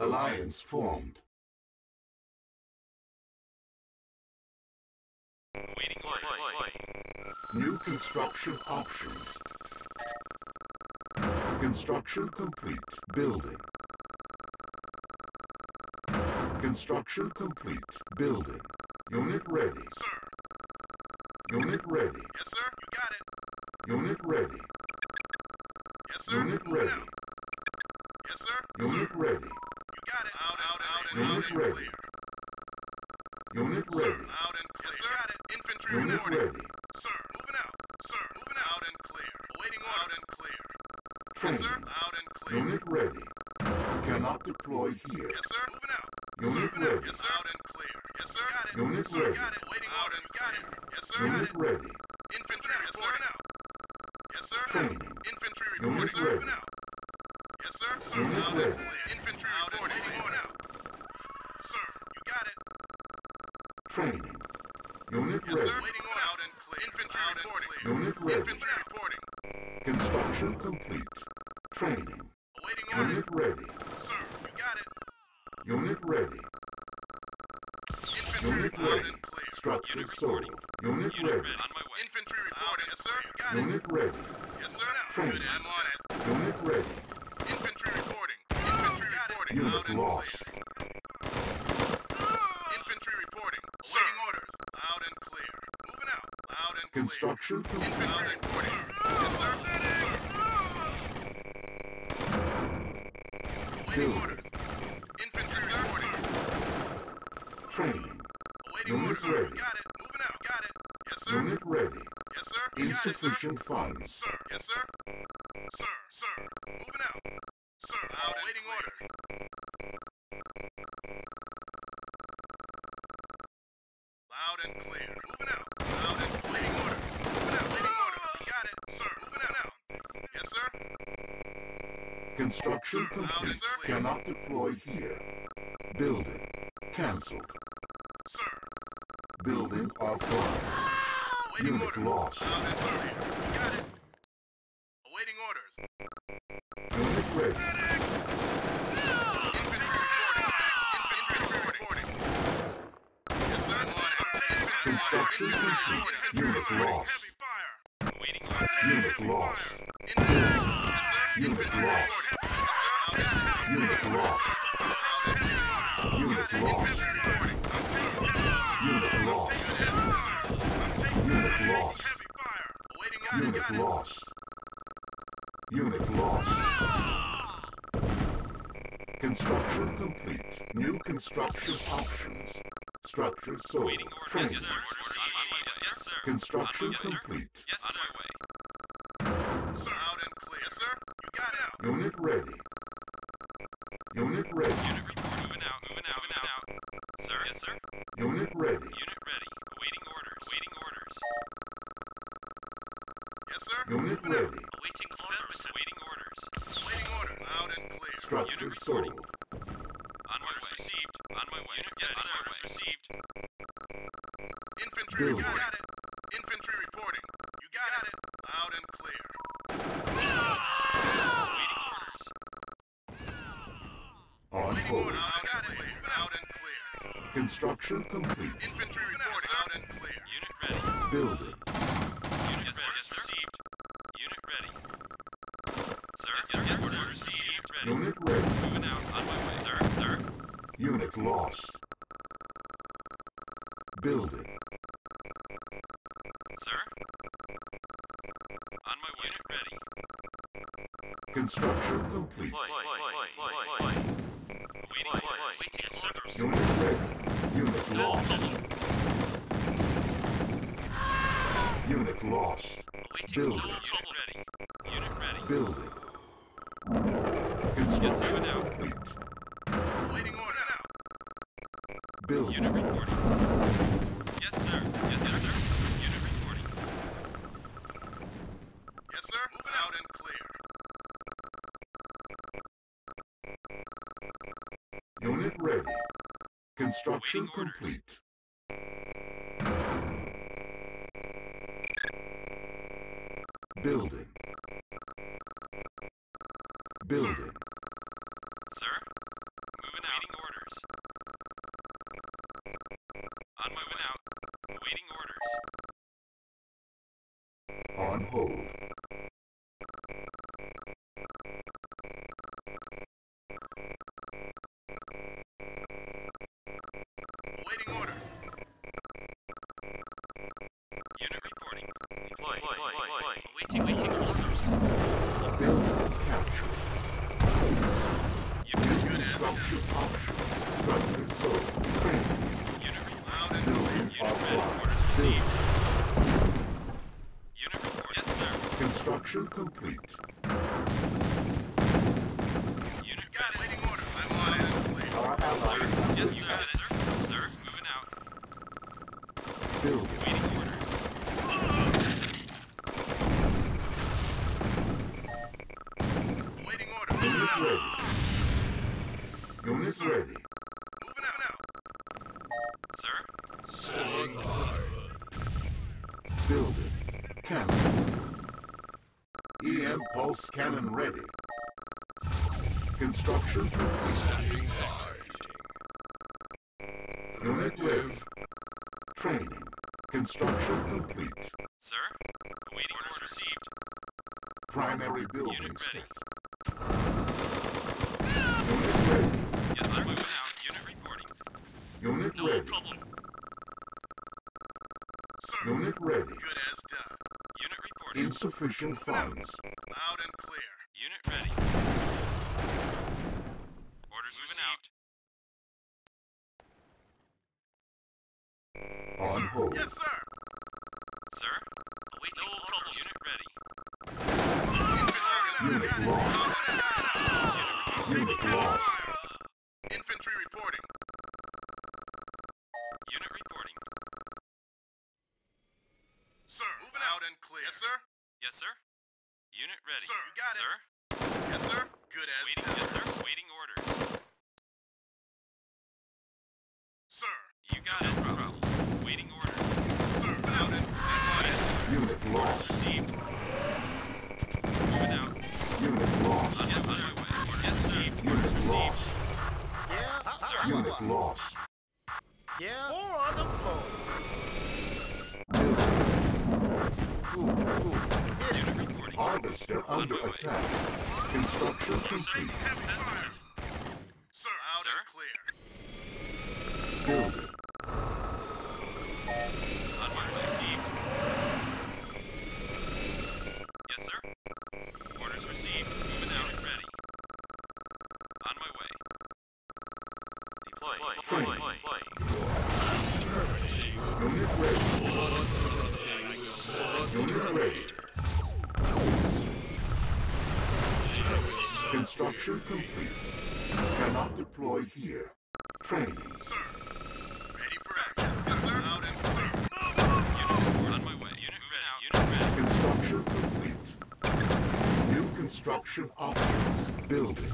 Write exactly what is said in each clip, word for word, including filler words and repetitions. Alliance formed. Waiting for it. New construction options. Construction complete. Building. Construction complete. Building. Unit ready. Sir. Unit ready. Yes, sir. You got it. Unit ready. Yes, sir. Unit ready. Yes, sir. Unit sir. Ready. You got it. Out, out, out, and unit out ready. Clear. Unit sir, ready. Out and clear. Yes, sir. Got it. Infantry unit ready. Ready. Sir, moving out. Sir, moving out and clear. Awaiting order. Out and clear. Training. Yes, sir. Out and clear. Unit ready. Cannot deploy here. Yes, sir. Moving out. Unit sir, ready. Yes, sir. Out and clear. Yes, sir. Got it. Unit sir, ready. Got it. Waiting out order. And got it. Yes, sir. Unit got it. Ready. Infantry yes, reporting out. Yes, sir. Training. Infantry reporting yes, sir. Ready. Moving out. Yes, sir. Sir, unit out ready. And clear. Infantry out reporting. And waiting order. Out. Sir, you got it. Training. Unit yes, ready. Sir. Waiting order. Out and clear. Infantry out reporting. And clear. Unit ready. Infantry reporting. Construction complete. Training. Awaiting order. Unit ready. Sir, you got it. Unit ready. Infantry unit ready. And clear. Structure sold. Unit, unit ready. On my way. Infantry reporting. Yes, sir. You got unit it. Ready. Yes, sir. No. Training. I'm on it. Unit ready. Infantry reporting. Infantry reporting. Unit out and lost. Clear. Infantry reporting. Sir. Waiting orders. Loud and clear. Moving out. Loud and clear. Construction complete. Infantry reporting. Yes, sir. Sir. Waiting build. Orders. Infantry yes, reporting. Training. Waiting unit orders. Ready. Got it. Moving out. Got it. Yes, sir. Unit ready. Yes, sir. You insufficient got it, sir. Funds. Sir. Yes, sir. Sir. Sir. Moving out. Sir. Loud and waiting orders. Loud and clear. Moving out. Loud and waiting order. Moving out. Waiting order. You got it, sir. Moving out now. Yes, sir. Construction sir, complete. Sir. Cannot deploy here. Building. Cancelled. Sir. Building offline. Waiting unit order. Lost. Loud and clear. You got it. Awaiting orders. Unit ready. Medic! Infantry reporting. Infantry reporting. Yes, sir. Construction complete. Unit lost. Unit lost. Unit lost. Unit lost. Unit lost. Unit lost. Unit lost. Unit lost. Unit lost. Construction complete. New construction options. Structure sold. Waiting orders. Yes, sir. Yes, sir. Construction yes, sir. Complete. Yes, sir. On my way. Sir, out and clear. Yes, sir. You got it out. Unit ready. Unit ready. Unit ready. Moving out. Moving out. Moving out. Sir. Yes, sir. Unit ready. Unit ready. Awaiting orders. Waiting orders. Yes, sir. Unit moving ready. Out. Awaiting orders. Waiting orders. Waiting orders. Out and clear. Structure sold. On my orders way. Received. On my way. Unit yes, ready. Sir. Orders received. Infantry building. You got it. Infantry reporting. You got, got it. it. Loud and clear. Waiting orders. On waiting hold. Orders. I got it. Loud and clear. Construction complete. Infantry reporting. Loud and clear. Unit ready. Building. Unit yes, ready. Yes, received. Unit ready. Sir. Yes, yes, orders yes, received. Ready. Unit ready. Moving out. On my way. Sir. Sir. Unit lost. Building. Sir? On my way. Unit ready. Construction complete. Deploy, deploy, deploy, deploy. Waiting, deploy, waiting, yes, sir. Unit ready. Unit lost. Unit lost. Waiting, building. Unit ready. Unit ready. Building. Construction yes, complete. Waiting order. Building. Unit reporting. Yes, sir. Yes, sir. Yes, sir. Unit reporting. Yes, sir. Moving out and clear. Unit ready. Construction waiting complete. Orders. Building. Building. Sir. Sir? Moving hold. Awaiting order. Unit reporting. Deploying. Awaiting, waiting orders. Building captured. Unit construction option. Structure sold. Training. Unit reload and building offline. Received. Construction complete. Unit got it. Waiting order. I want it. Our allies. Yes, sir. Got it, sir. Sir, moving out. Building. Waiting orders. Oh. Waiting order. Moving out. Ready. Units ready. Moving out now. Sir. Standing by. Building. Cancel. E M pulse cannon ready. Construction standing by. Unit live. Training. Construction complete. Sir, awaiting orders received. Primary building unit ready. Set. Unit ready. Yes, sir. Moving out. Unit reporting. Unit no ready. Problem. Sir. Unit ready. Good as done. Unit reporting. Insufficient funds. Loud and clear. Unit ready. Orders moving out. On sir. Hold. Yes, sir. Sir, awaiting no orders. Unit ready. Unit lost. Unit lost. Infantry reporting. Unit reporting. Sir, moving out and clear. Yes, sir. Yes, sir. Unit ready. Sir, you got sir. It. Yes, sir. Good as waiting. Done. Yes, sir. Waiting orders. Sir, you got no it. Problem. Waiting orders. Sir, moving out and clear. Unit lost. Received. Moving out. Unit lost. Uh, yes, sir. Orders yes, sir. Received. Unit orders lost. Received. Yeah, sir. Unit lost. Yeah. Or on the floor. Ooh, ooh. Unit reporting. Harvester under attack. Construction complete. Sir, out and clear. Building. Orders received. Yes, sir. Orders received. Moving out and ready. On my way. Deploy. Deploy. Deploy. Deploy. Unit ready. Unit ready. Construction complete. Cannot deploy here. Training. Sir. Ready for action. Yes, sir. Out and sir. Unit on my way. Unit ready. Unit ready. Construction complete. New construction options. Building.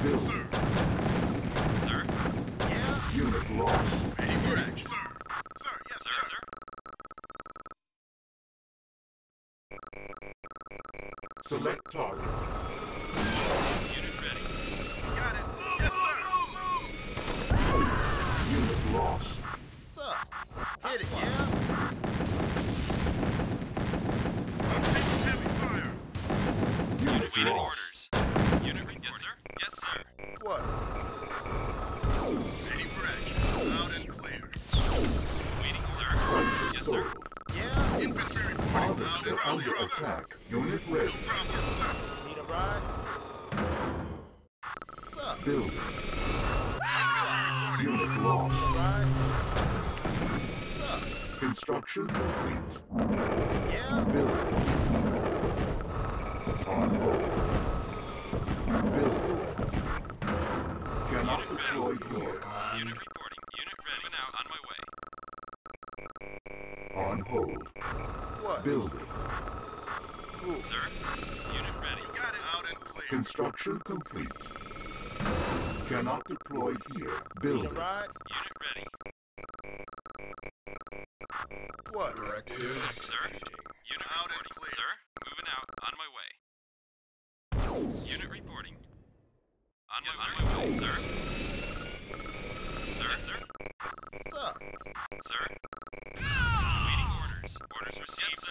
Building. Sir. Sir. Yeah. Unit lost. Ready for action. Sir. Sir. Yes, sir. Sir. Select target. Unit ready. Got it. Move, yes, sir. Move, move. Unit lost. Sir, hit it, yeah? I'm taking heavy fire. Unit waiting orders. Unit ready. Yes, sir. Yes, sir. What? Ready for action. Loud and clear. Waiting, sir. Right, yes, sir. Yeah. Infantry reporting. Harvester under attack. Unit ready. No problem, sir. Need a ride? Sir. Building. Ah! Unit lost. Ride. Sir. Construction complete. Yeah. Building. On hold. Building. Cannot deploy here. Unit reporting. Unit ready. Now on my way. On hold. What? Building. Cool. Sir, unit ready. Got it. Out and clear. Construction complete. Cannot deploy here. Building. Unit ready. What? Directive. Back, sir. Unit out reporting. And clear. Sir, moving out. On my way. Unit reporting. On yes, my sir. Way, sir. Sir, yes, sir. Sir. Sir. Sir. No! Waiting orders. Orders received. Yes, sir.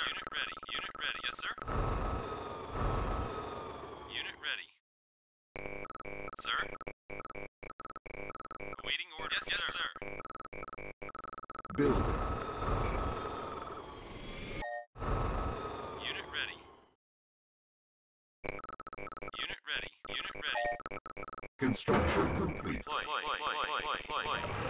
Unit ready. Unit ready. Yes, sir. Unit ready. Sir. Awaiting orders. Yes, yes, sir. Build. Unit ready. Unit ready. Unit ready. Construction complete. Deploy. Deploy. Deploy. Deploy. Deploy.